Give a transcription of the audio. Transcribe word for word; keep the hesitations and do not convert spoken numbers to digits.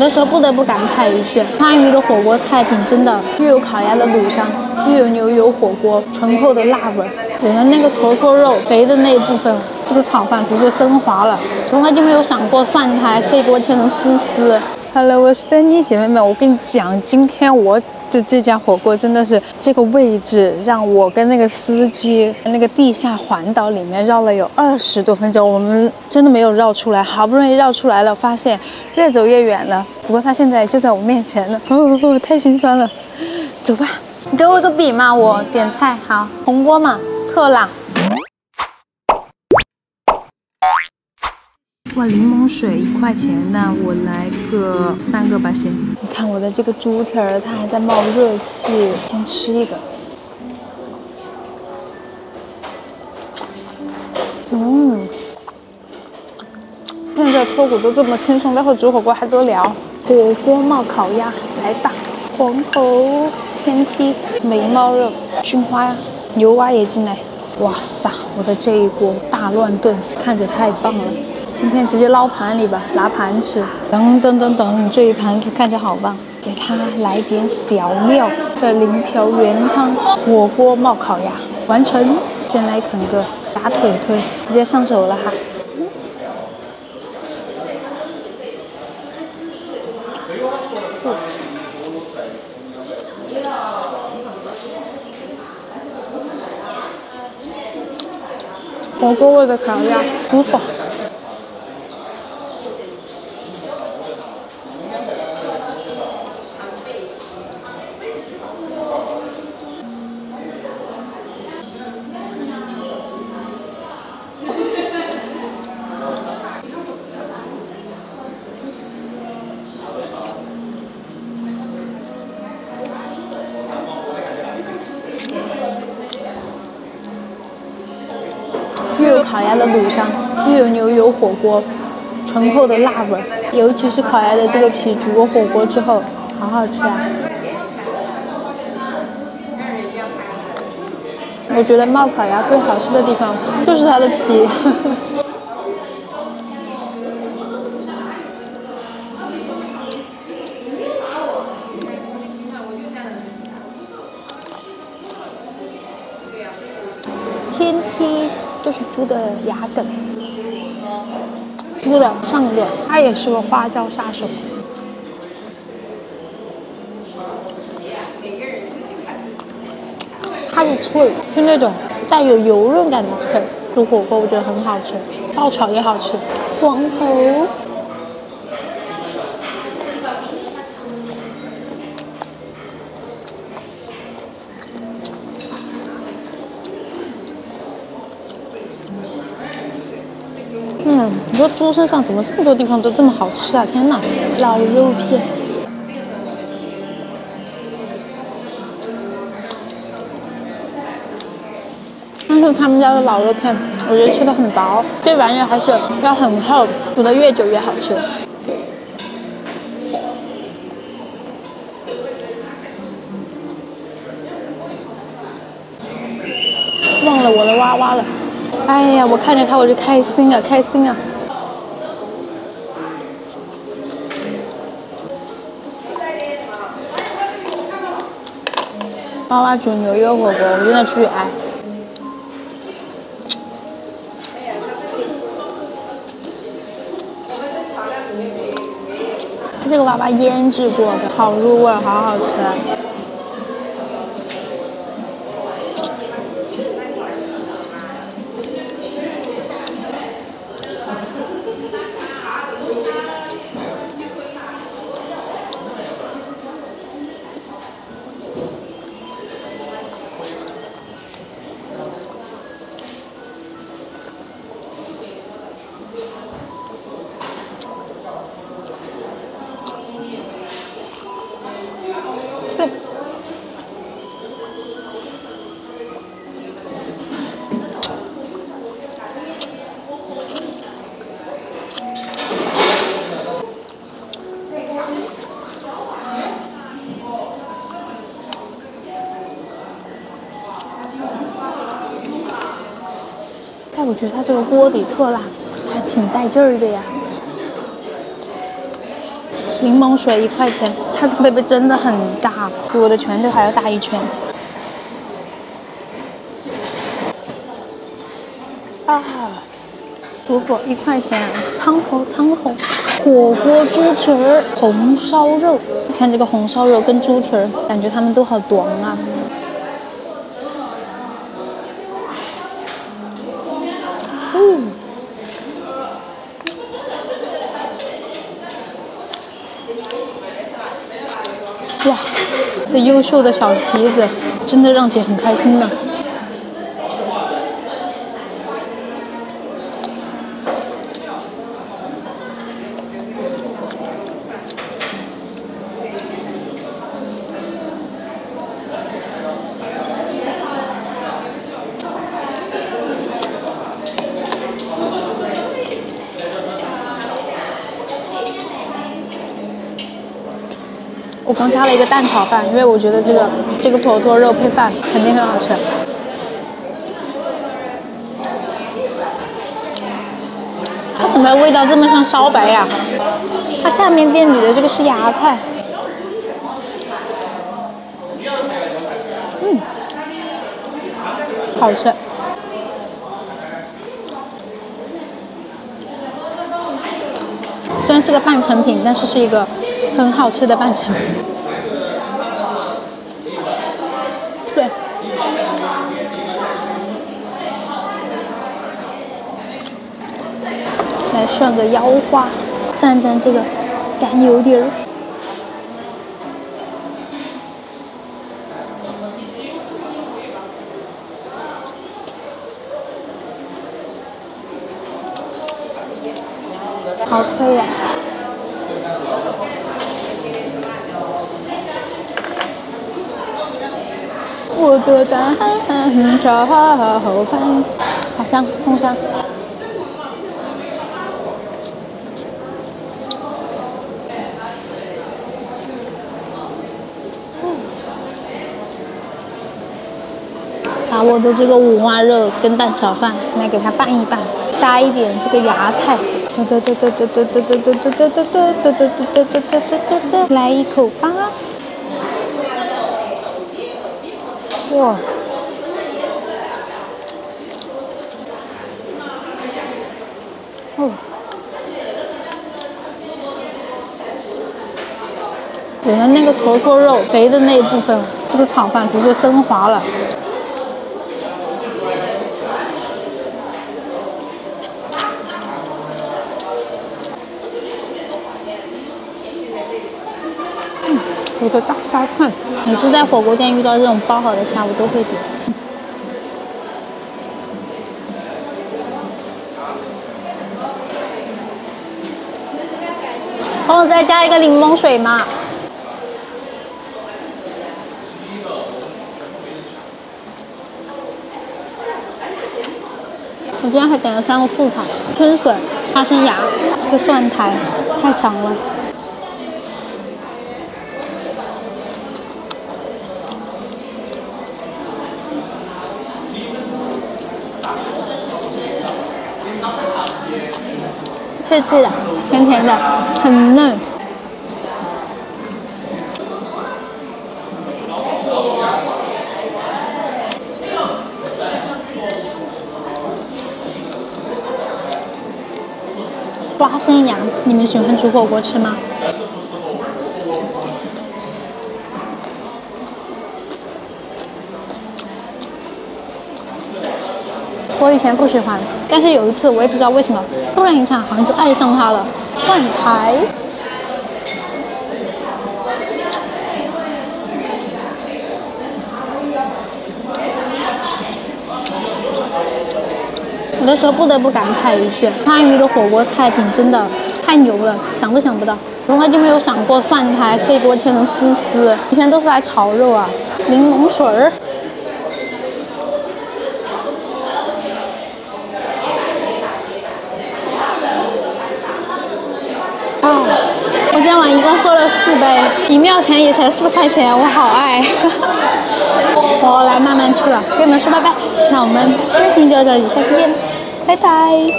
有的时候不得不感慨一句，川渝的火锅菜品真的又有烤鸭的卤香，又有牛油火锅醇厚的辣味，有了那个头脱肉肥的那一部分，这个炒饭直接升华了。从来就没有想过蒜苔可以给我切成丝丝。Hello， 我是丹妮姐妹们，我跟你讲，今天我的这家火锅真的是这个位置，让我跟那个司机那个地下环岛里面绕了有二十多分钟，我们真的没有绕出来，好不容易绕出来了，发现越走越远了。不过他现在就在我面前了，哦哦，太心酸了。走吧，你给我个笔嘛，我点菜。好，红锅嘛，特辣。哇，柠檬水一块钱，那我来个三个吧，先。你看我的这个猪蹄儿，它还在冒热气，先吃一个。嗯，现在脱骨都这么轻松，待会煮火锅还得了？火锅冒烤鸭，来吧！黄喉、天梯、梅猫肉、菌花呀，牛蛙也进来。哇塞，我的这一锅大乱炖，看着太棒了。今天直接捞盘里吧，拿盘吃。等等等等，你这一盘看着好棒，给它来点小料，这淋瓢原汤火锅冒烤鸭完成。先来啃个打腿腿，直接上手了哈。嗯嗯、火锅味的烤鸭，舒服。烤鸭的卤香，又有牛油火锅醇厚的辣味，尤其是烤鸭的这个皮煮过火锅之后，好好吃啊！我觉得冒烤鸭最好吃的地方就是它的皮。呵呵天梯就是猪的牙梗，猪的上颚，它也是个花招杀手。它的脆是那种带有油润感的脆，煮火锅我觉得很好吃，爆炒也好吃。黄喉，嗯，你说猪身上怎么这么多地方都这么好吃啊！天哪，老肉片，但是他们家的老肉片，我觉得吃的很薄，这玩意还是要很厚，煮的越久越好吃。忘了我的娃娃了。哎呀，我看着它我就开心啊，开心啊！娃娃煮牛油火锅，我真的巨爱。它这个娃娃腌制过的，好入味，好好吃啊。哎，我觉得它这个锅底特辣，还挺带劲儿的呀。柠檬水一块钱，它这个杯杯真的很大，比我的拳头还要大一圈。啊，舒服，一块钱，苍喉苍喉。火锅猪蹄儿、红烧肉，你看这个红烧肉跟猪蹄儿，感觉它们都好短啊。 嗯，哇，这优秀的小旗子真的让姐很开心呢。我刚加了一个蛋炒饭，因为我觉得这个这个坨坨肉配饭肯定很好吃。它怎么味道这么像烧白呀？它下面店里的这个是芽菜。嗯，好吃。 虽然是个半成品，但是是一个很好吃的半成品。对，来涮个腰花，蘸蘸这个干油碟儿。好脆呀！我的蛋炒饭，好香，葱香。把我的这个五花肉跟蛋炒饭来给它拌一拌，加一点这个芽菜。 来一口吧！哇，哦，我们那个坨坨肉肥的那一部分，这个炒饭直接升华了。 有个大虾串，每次在火锅店遇到这种包好的虾，我都会点。帮我再加一个柠檬水嘛。我今天还点了三个素菜：春笋、花生芽、这个蒜苔，太强了。 脆脆的，甜甜的，很嫩。花生芽，你们喜欢煮火锅吃吗？ 我以前不喜欢，但是有一次我也不知道为什么，突然一下好像就爱上它了。蒜苔，有的时候不得不感慨一句，川渝的火锅菜品真的太牛了，想都想不到，从来就没有想过蒜苔可以给我切成丝丝，以前都是来炒肉啊。柠檬水儿。 我今晚一共喝了四杯，饮料钱也才四块钱，我好爱。我来慢慢吃了，跟你们说拜拜。那我们这期就到这里，下期见，拜拜。